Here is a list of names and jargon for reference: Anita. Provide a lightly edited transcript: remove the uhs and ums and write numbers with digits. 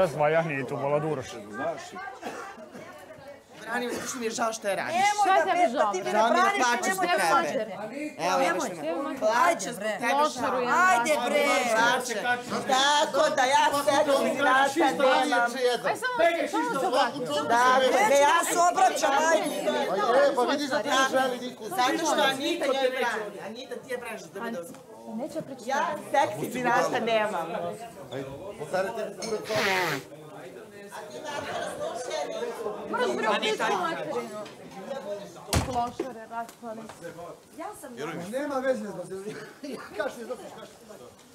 Razvaj Anitu, baladuroš. Brani, što mi je žao što je radiš. Šta je tebi žao? Žao mi je plaću zbog tebe. Evo, još ima. Plaću zbog tebe žao. Ajde, bre! Tako da ja sedim zrata nemam. Aj, samo se obraćam. Dakle, ja se obraćam, ajde. Pa vidiš da ti ne želi niku. Zato što Anita je brani. Anita, ti je braniš da mi dođe. Ja seksi zrata nemam. Ajde, potarajte mi kura toga. A ti Marta razlošeni? Moraš broj pisati materinu. Klošare, raspali. Ja sam... Nema veze, ja kašli, zapiš kašli.